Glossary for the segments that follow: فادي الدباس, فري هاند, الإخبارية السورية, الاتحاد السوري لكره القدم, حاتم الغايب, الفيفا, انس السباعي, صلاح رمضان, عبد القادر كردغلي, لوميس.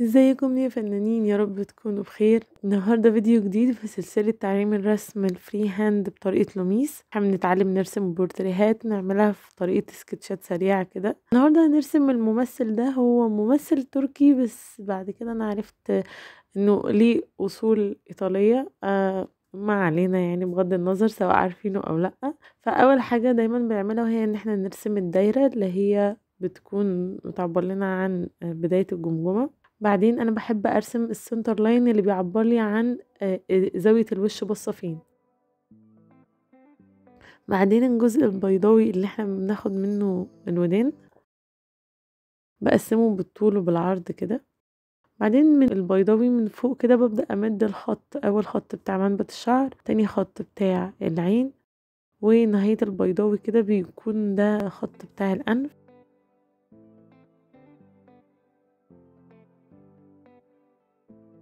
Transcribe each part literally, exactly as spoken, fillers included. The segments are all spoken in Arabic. ازيكم يا فنانين؟ يا رب تكونوا بخير. النهارده فيديو جديد في سلسله تعليم الرسم الفري هاند بطريقه لوميس. احنا بنتعلم نرسم بورتريهات نعملها في طريقه سكتشات سريعه كده. النهارده هنرسم الممثل ده، هو ممثل تركي بس بعد كده انا عرفت انه ليه اصول ايطاليه. آه ما علينا، يعني بغض النظر سواء عارفينه او لا. فاول حاجه دايما بنعملها وهي ان احنا نرسم الدايره اللي هي بتكون بتعبر لنا عن بدايه الجمجمه. بعدين انا بحب ارسم السنتر لاين اللي بيعبر لي عن زاويه الوش باصه فين. بعدين الجزء البيضاوي اللي احنا بناخد منه الودان بقسمه بالطول وبالعرض كده. بعدين من البيضاوي من فوق كده ببدا امد الخط، اول خط بتاع منبت الشعر، تاني خط بتاع العين، ونهايه البيضاوي كده بيكون ده خط بتاع الانف.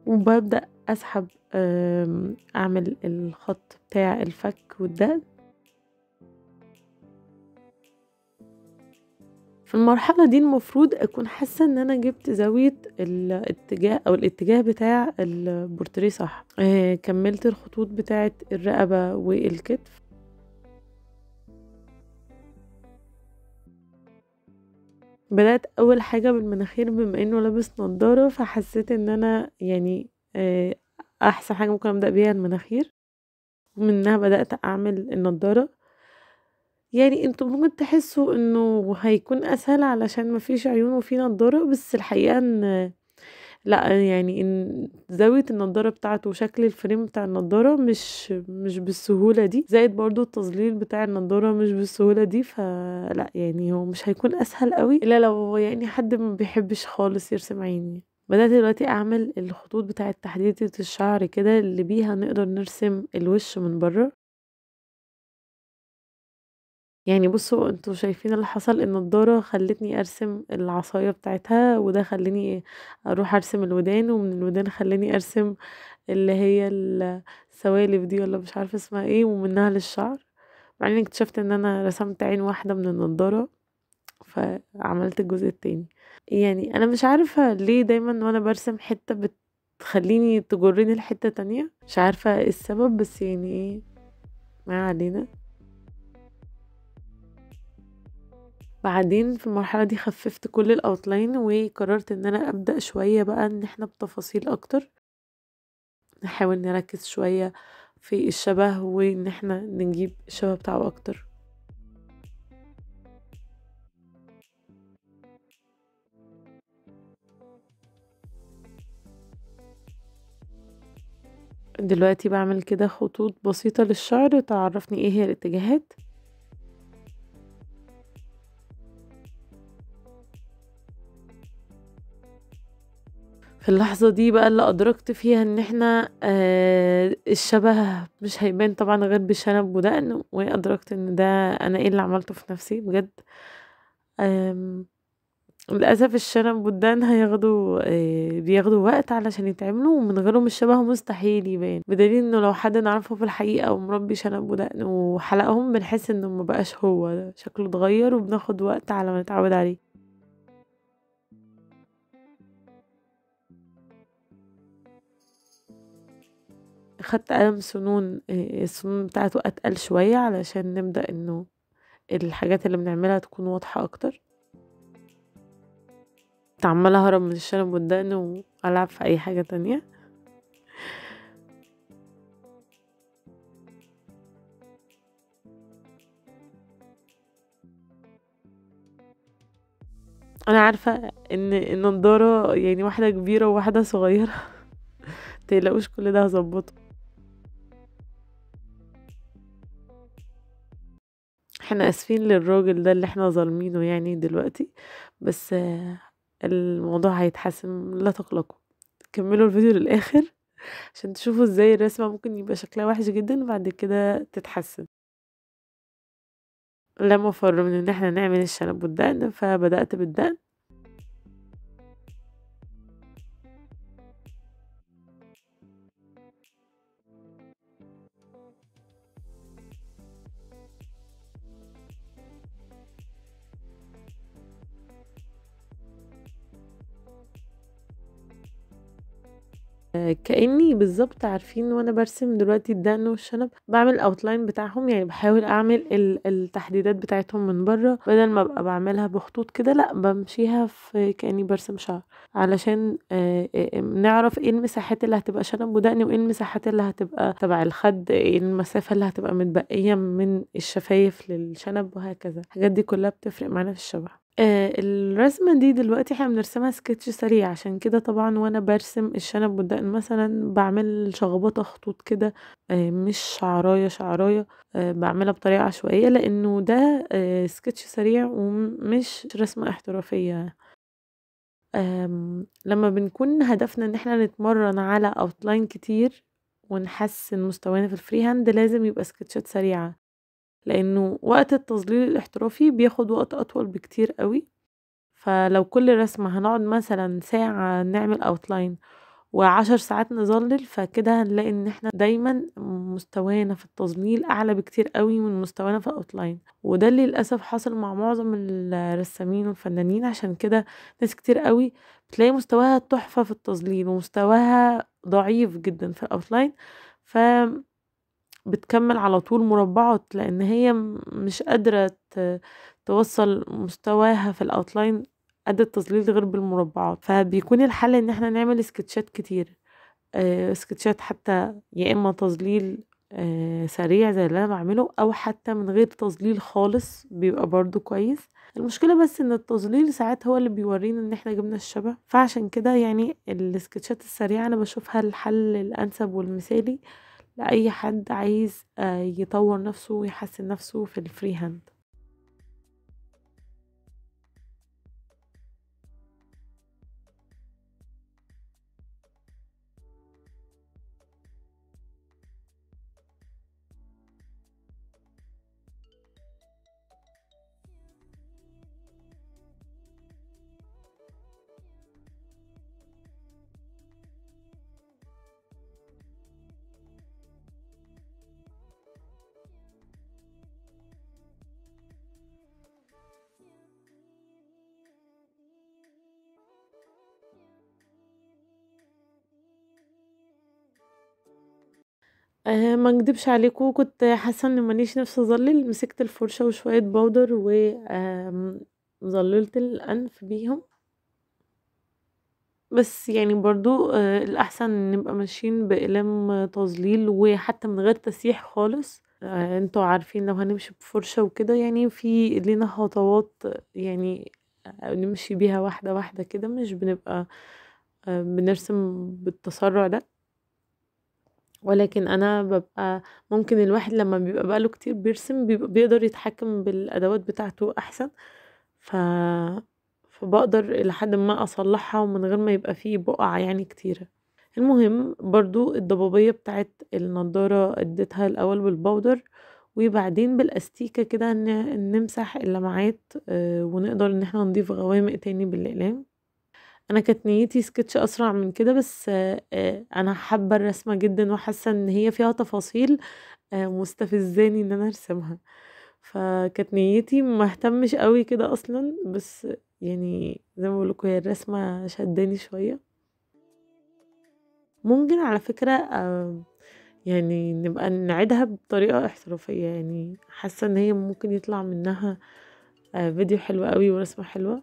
وببدأ أسحب أعمل الخط بتاع الفك والدقن. في المرحلة دي المفروض أكون حاسة إن أنا جبت زاوية الاتجاه أو الاتجاه بتاع البورتريه صح. كملت الخطوط بتاعة الرقبة والكتف. بدأت أول حاجة بالمناخير، بما إنه لابس نضارة فحسيت إن أنا يعني أحسن حاجة ممكن أبدأ بيها المناخير، ومنها بدأت أعمل النضارة. يعني انتوا ممكن تحسوا إنه هيكون أسهل علشان مفيش عيون وفي نضارة، بس الحقيقة إن لا، يعني إن زاوية النضارة بتاعته وشكل الفريم بتاع النضارة مش مش بالسهولة دي، زائد برضو التظليل بتاع النضارة مش بالسهولة دي. فلا يعني هو مش هيكون أسهل قوي إلا لو يعني حد ما بيحبش خالص يرسم عيني. بدأت دلوقتي أعمل الخطوط بتاعة تحديدة الشعر كده اللي بيها نقدر نرسم الوش من بره. يعني بصوا انتوا شايفين اللي حصل، النضاره خلتني ارسم العصايه بتاعتها، وده خلاني اروح ارسم الودان، ومن الودان خلاني ارسم اللي هي السوالف دي ولا مش عارفه اسمها ايه، ومنها للشعر. بعدين اكتشفت ان انا رسمت عين واحده من النضاره فعملت الجزء التاني. يعني انا مش عارفه ليه دايما وانا برسم حته بتخليني تجرني لحته تانية، مش عارفه ايه السبب، بس يعني ايه ما علينا. بعدين في المرحلة دي خففت كل الاوتلاين وقررت ان انا ابدأ شوية بقى ان احنا بتفاصيل اكتر، نحاول نركز شوية في الشبه وان احنا نجيب الشبه بتاعه اكتر. دلوقتي بعمل كده خطوط بسيطة للشعر تعرفني ايه هي الاتجاهات. في اللحظة دي بقى اللي أدركت فيها إن احنا آه الشبه مش هيبان طبعا غير بشنب ودقن، وأدركت إن ده أنا إيه اللي عملته في نفسي بجد. للأسف الشنب والدقن هياخدوا آه بياخدوا وقت علشان يتعملوا، ومن غيرهم الشبه مستحيل يبان، بدليل إنه لو حد نعرفه في الحقيقة ومربي شنب ودقن وحلقهم بنحس إنه مبقاش هو ده، شكله اتغير وبناخد وقت على ما نتعود عليه. خدت قلم سنون، السنون بتاعته أتقل شوية علشان نبدأ إنه الحاجات اللي بنعملها تكون واضحة أكتر. كنت عمالة أهرب من الشنب والدقن وألعب في أي حاجة تانية. أنا عارفة إن النضارة يعني واحدة كبيرة وواحدة صغيرة، متقلقوش كل ده هظبطه. احنا اسفين للراجل ده اللي احنا ظالمينه يعني دلوقتي، بس الموضوع هيتحسن لا تقلقوا. كملوا الفيديو للاخر عشان تشوفوا ازاي الرسمه ممكن يبقى شكلها وحش جدا وبعد كده تتحسن. لا مفر من ان احنا نعمل الشنب والدقن، فبدات بالدقن. كأني بالظبط عارفين وانا برسم دلوقتي الدقن والشنب بعمل اوتلاين بتاعهم، يعني بحاول اعمل التحديدات بتاعتهم من بره بدل ما ابقى بعملها بخطوط كده، لا بمشيها في كأني برسم شعر، علشان نعرف ايه المساحات اللي هتبقى شنب ودقن وايه المساحات اللي هتبقى تبع الخد، ايه المسافة اللي هتبقى متبقية من الشفايف للشنب وهكذا. الحاجات دي كلها بتفرق معانا في الشبع. آه الرسمة دي دلوقتي احنا بنرسمها سكتش سريع، عشان كده طبعا وانا برسم الشنب والدقن مثلا بعمل شخبطة خطوط كده، آه مش شعراية شعراية، آه بعملها بطريقة عشوائية لانه ده آه سكتش سريع ومش رسمة احترافية. آه لما بنكون هدفنا ان احنا نتمرن على اوتلاين كتير ونحسن مستوانا في الفري هاند لازم يبقى سكتشات سريعة، لانه وقت التظليل الاحترافي بياخد وقت اطول بكتير قوي. فلو كل رسمة هنقعد مثلا ساعة نعمل اوتلاين وعشر ساعات نظلل، فكده هنلاقي ان احنا دايما مستوانا في التظليل اعلى بكتير قوي من مستوانا في الاوتلاين، وده اللي للاسف حاصل مع معظم الرسامين والفنانين. عشان كده ناس كتير قوي بتلاقي مستواها تحفة في التظليل ومستواها ضعيف جدا في الاوتلاين، ف بتكمل على طول مربعات لان هي مش قادرة توصل مستواها في الاوتلاين قد التظليل غير بالمربعات. فبيكون الحل ان احنا نعمل سكتشات كتير، آه سكتشات حتى يا اما تظليل آه سريع زي اللي انا بعمله، او حتى من غير تظليل خالص بيبقى برضو كويس. المشكلة بس ان التظليل ساعات هو اللي بيورينا ان احنا جبنا الشبع، فعشان كده يعني السكتشات السريعة انا بشوفها الحل الانسب والمثالي لأي حد عايز يطور نفسه ويحسن نفسه في الفري هاند. أه ما اكدبش عليكم كنت حاسه ان ماليش نفس اظلل، مسكت الفرشه وشويه باودر وظللت الانف بيهم، بس يعني برضو أه الاحسن نبقى ماشيين باقلام تظليل وحتى من غير تسيح خالص. أه انتوا عارفين لو هنمشي بفرشه وكده يعني في لينا خطوات يعني نمشي بيها واحده واحده كده، مش بنبقى أه بنرسم بالتسرع ده. ولكن انا ببقى ممكن الواحد لما بيبقى بقاله كتير بيرسم بيبقى بيقدر يتحكم بالادوات بتاعته احسن، ف... فبقدر لحد ما اصلحها ومن غير ما يبقى فيه بقع يعني كتيرة. المهم برضو الضبابية بتاعت النضارة اديتها الاول بالباودر وبعدين بالاستيكة كده نمسح اللمعات ونقدر ان احنا نضيف غوامق تاني بالاقلام. انا كانت نيتي سكتش اسرع من كده، بس انا حابه الرسمه جدا وحاسه ان هي فيها تفاصيل مستفزاني ان انا ارسمها، فكانت نيتي ما اهتمش قوي كده اصلا، بس يعني زي ما بقول لكم هي الرسمه شداني شويه. ممكن على فكره يعني نبقى نعيدها بطريقه احترافيه، يعني حاسه ان هي ممكن يطلع منها فيديو حلو قوي ورسمه حلوه،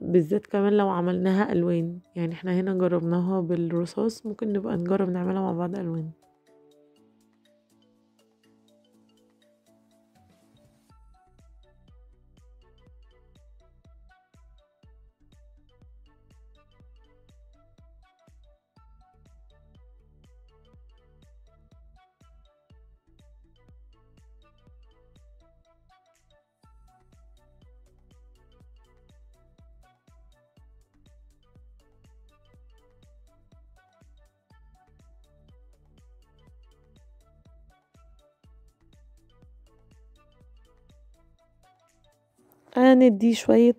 بالذات كمان لو عملناها ألوان. يعني احنا هنا جربناها بالرصاص، ممكن نبقى نجرب نعملها مع بعض ألوان. ندي شوية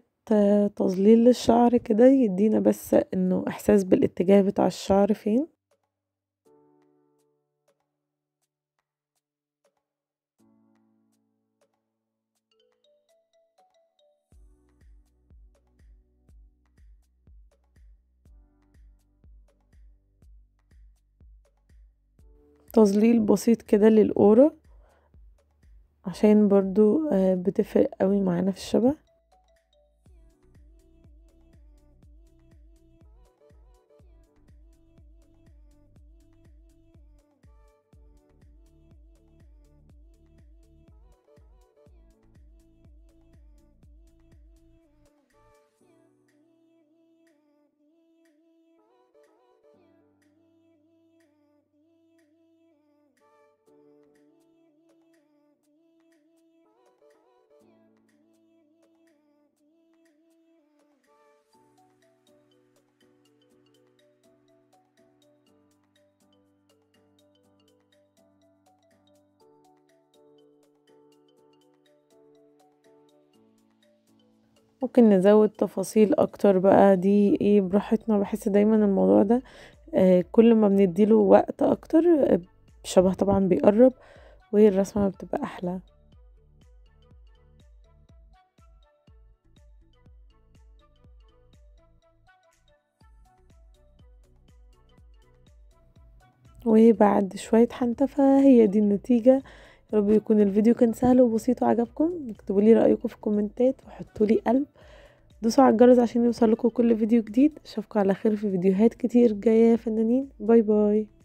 تظليل للشعر كده يدينا بس انه احساس بالاتجاه بتاع الشعر فين. تظليل بسيط كده للقورة عشان برضو بتفرق قوي معانا في الشبع. ممكن نزود تفاصيل اكتر بقى دي ايه براحتنا. بحس دايما الموضوع ده آه كل ما بنديله وقت اكتر الشبه طبعا بيقرب والرسمة بتبقى احلى. وبعد شوية حنتفة هي دي النتيجة. يا رب يكون الفيديو كان سهل وبسيط وعجبكم. اكتبوا لي رايكم في الكومنتات وحطوا لي قلب، دوسوا على الجرس عشان يوصلكم كل فيديو جديد. اشوفكم على خير في فيديوهات كتير جايه يا فنانين. باي باي.